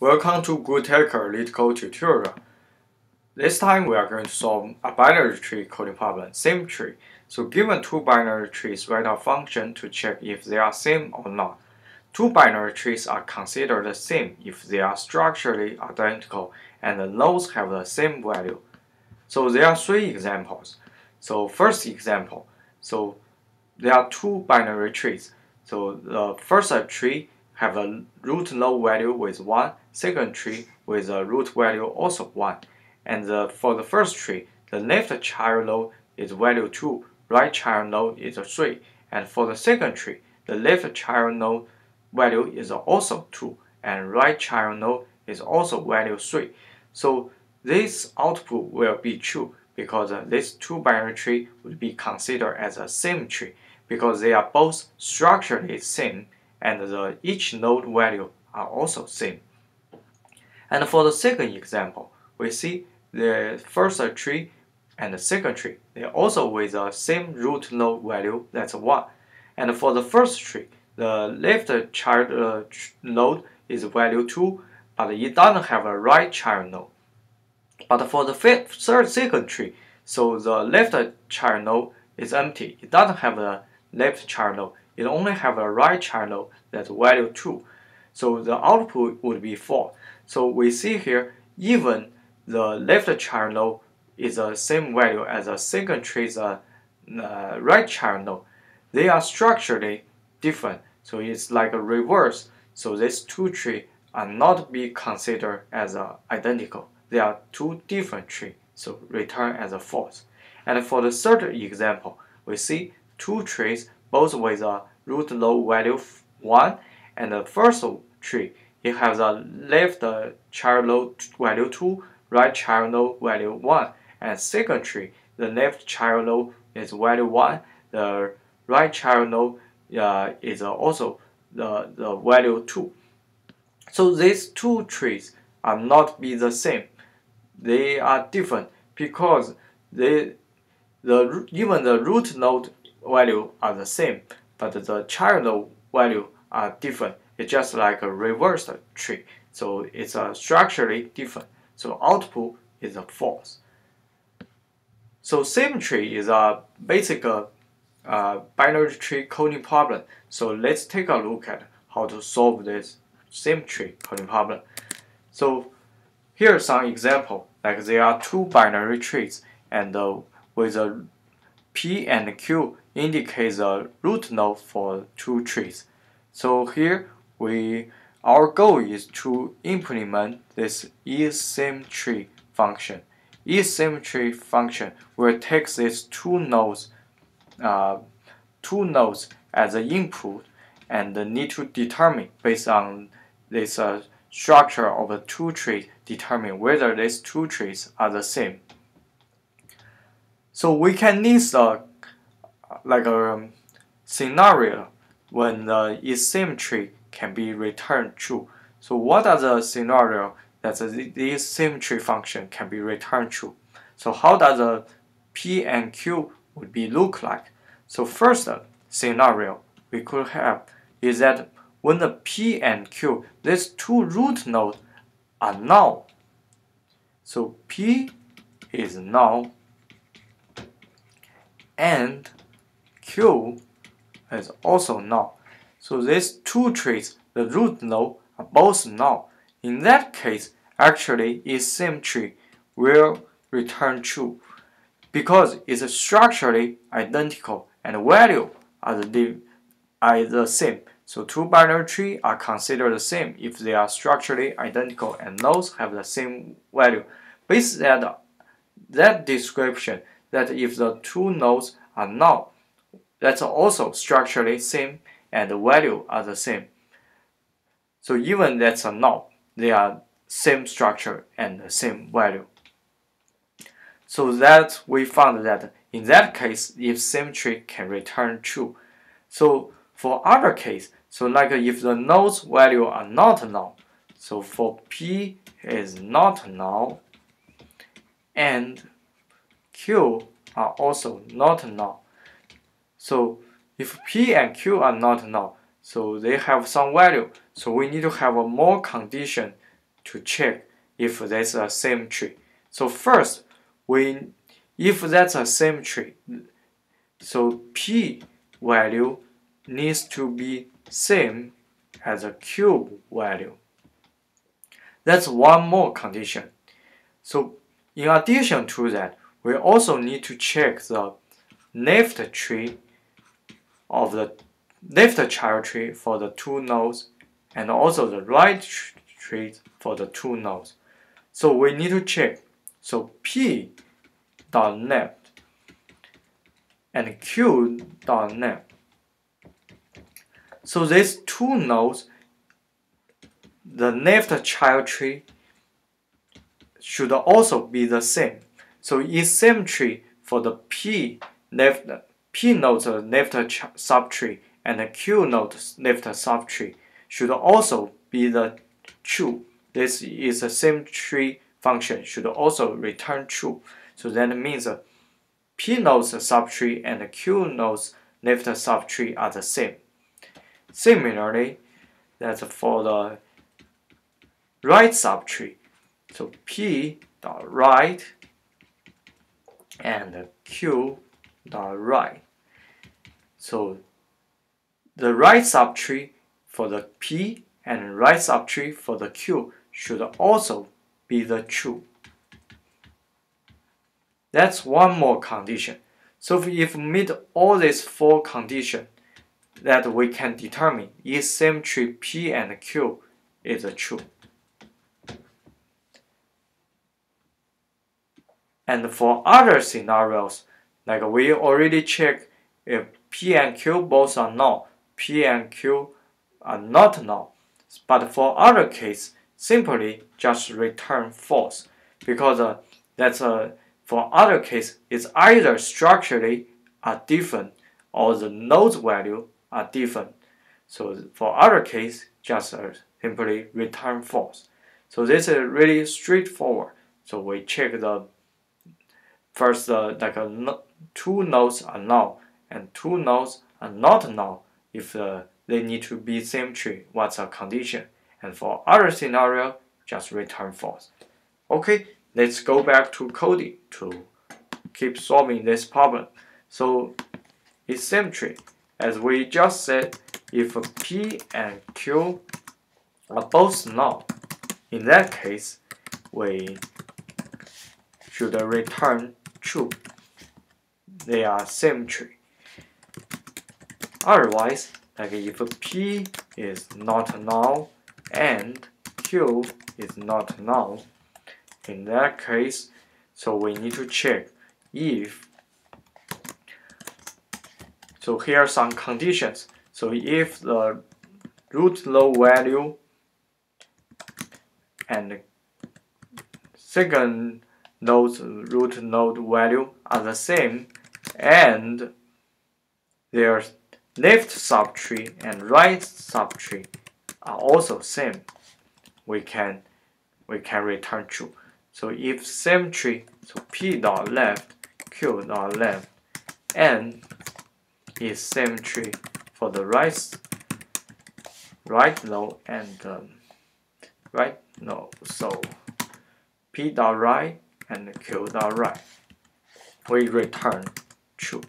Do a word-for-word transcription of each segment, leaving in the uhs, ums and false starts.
Welcome to GoodTecher LeetCode tutorial. This time we are going to solve a binary tree coding problem, same tree. So given two binary trees, write a function to check if they are same or not. Two binary trees are considered the same if they are structurally identical and the nodes have the same value. So there are three examples. So first example, so there are two binary trees. So the first tree have a root node value with one, second tree with a root value also one. And the, for the first tree, the left child node is value two, right child node is three. And for the second tree, the left child node value is also two, and right child node is also value three. So this output will be true because these two binary trees would be considered as a same tree because they are both structurally same, and the each node value are also same. And for the second example, we see the first tree and the second tree, they also with the same root node value, that's one. And for the first tree, the left child uh, node is value two, but it doesn't have a right child node. But for the fifth, third, second tree, so the left child node is empty, it doesn't have a left child node. It only have a right child node that's value two. So the output would be four. So we see here, even the left child node is the same value as the second tree's uh, uh, right child node, they are structurally different. So it's like a reverse. So these two trees are not be considered as uh, identical. They are two different trees. So return as a false. And for the third example, we see two trees both with a root node value one, and the first tree, it has a left child node value two, right child node value one, and second tree, the left child node is value one, the right child node uh, is also the, the value two. So these two trees are not be the same, they are different because they, the, even the root node value are the same, but the child node value are different. It's just like a reversed tree, so it's a structurally different. So output is a false. So same tree is a basic uh, uh, binary tree coding problem. So let's take a look at how to solve this same tree coding problem. So here are some example. Like there are two binary trees, and uh, with a P and Q indicates a root node for two trees. So here we our goal is to implement this isSameTree function. isSameTree function will take these two nodes, uh, two nodes as an input, and need to determine based on this uh, structure of the two trees, determine whether these two trees are the same. So we can list a, like a um, scenario when the isSameTree can be returned true. So what are the scenario that the isSameTree function can be returned true? So how does the P and Q would be look like? So first scenario we could have is that when the P and Q, these two root nodes are null. So P is null, and Q is also null. So these two trees, the root node, are both null. In that case, actually isSameTree will return true because it's structurally identical and value are the, are the same. So two binary trees are considered the same if they are structurally identical and nodes have the same value. Based on that description, that if the two nodes are null, that's also structurally same and the value are the same. So even that's a null, they are same structure and the same value. So that we found that in that case, if same tree can return true. So for other case, so like if the nodes value are not null, so for P is not null, and Q are also not null. So if P and Q are not null, so they have some value. So we need to have a more condition to check if that's a same tree. So first, we if that's a same tree, so p value needs to be same as a cube value. That's one more condition. So in addition to that, we also need to check the left tree of the left child tree for the two nodes, and also the right tree for the two nodes. So we need to check. So p dot left and q dot left. So these two nodes, the left child tree should also be the same. So in same tree for the p left p nodes left subtree and the q nodes left subtree should also be the true. This is the same tree function should also return true. So that means uh, p nodes subtree and the q nodes left subtree are the same. Similarly, that's for the right subtree. So p dot right and q dot right. So the right subtree for the p and right subtree for the q should also be the true. That's one more condition. So if we meet all these four conditions, that we can determine if same tree p and q is true. And for other scenarios, like we already checked if p and q both are null, p and q are not null. But for other case, simply just return false, because uh, that's uh, for other case, it's either structurally are different or the nodes value are different. So for other case, just uh, simply return false. So this is really straightforward. So we check the first uh, like a no two nodes are null and two nodes are not null if uh, they need to be same tree. What's a condition? And for other scenario, just return false. Okay, let's go back to coding to keep solving this problem. So it's same tree. As we just said, if p and q are both null, in that case, we should return true. They are same tree. Otherwise, like if p is not null and q is not null, in that case, so we need to check if. So here are some conditions. So if the root node value and second node's root node value are the same, and their left subtree and right subtree are also same, we can we can return true. So if same tree, so p dot left, q dot left, n is same tree for the right right node and um, right node. So p dot right and q dot right, we return true.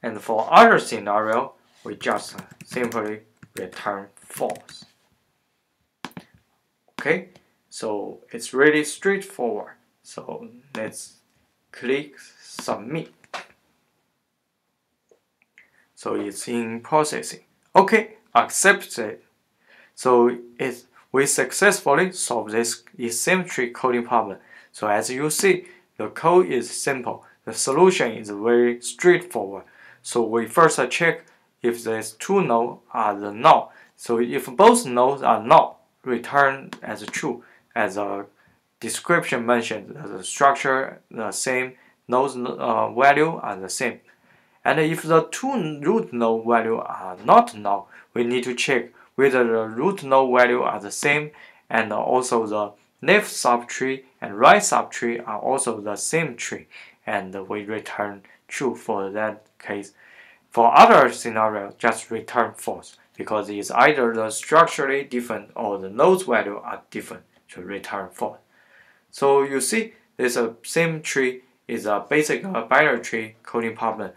And for other scenario, we just simply return false. Okay, so it's really straightforward. So let's click submit. So it's in processing. Okay, accepted. So it we successfully solved this same tree coding problem. So as you see, the code is simple. The solution is very straightforward. So we first check if these two nodes are the null. So if both nodes are null, return as true. As a description mentioned, the structure the same, nodes uh, value are the same. And if the two root node value are not null, we need to check whether the root node value are the same, and also the left subtree and right subtree are also the same tree, and we return true for that case. For other scenario, just return false. because it's either the structurally different or the nodes value are different to return false. So you see this uh, same tree is a basic uh, binary tree coding problem,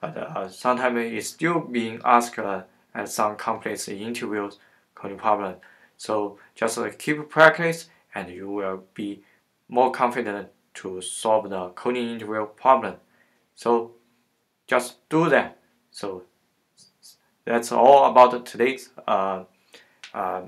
but uh, sometimes it's still being asked uh, at some complex interviews coding problem. So just uh, keep practice and you will be more confident to solve the coding interview problem. So just do that. So that's all about today's uh, uh,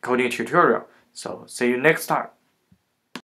coding tutorial. So see you next time.